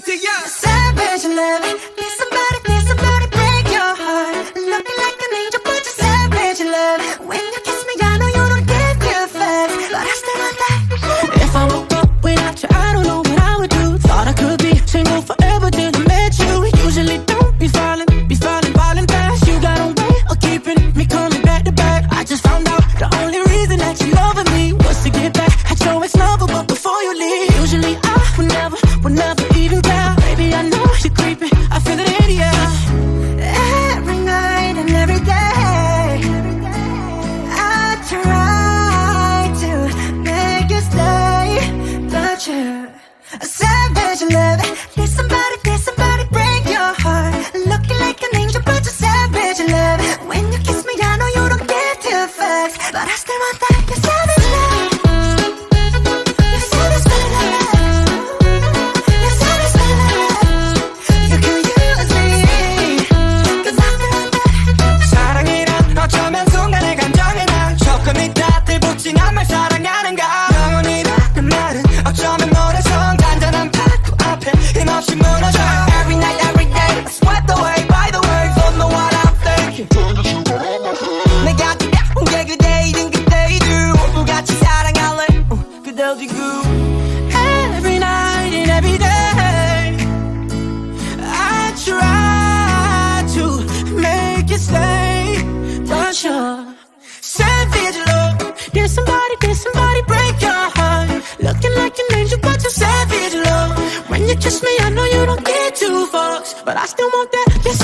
baby, yeah. Savage love, need somebody break your heart. Looking like an angel, but you're savage love. When you kiss me, I know you don't give your fucks, but I still want that. If I woke up without you, I don't know what I would do. Thought I could be single forever till I met you. Usually don't be falling, falling fast. You got a way of keeping me coming back to back. I just found out the only reason that you loving me was to get back at your ex-lover, but before you leave. Usually I would never even care. Baby, I know you're creeping, I feel it in the air. Every night and every day I try to make you stay, but you're a savage love. Need somebody break your heart. Looking like an angel, but you're savage love. When you kiss me, I know you don't give two fucks, but I still want that. You're savage love. Every night and every day I try to make you stay, but you're savage love. Did somebody break your heart? Looking like an angel, but you're savage love. When you kiss me, I know you don't get two fucks, but I still want that. You're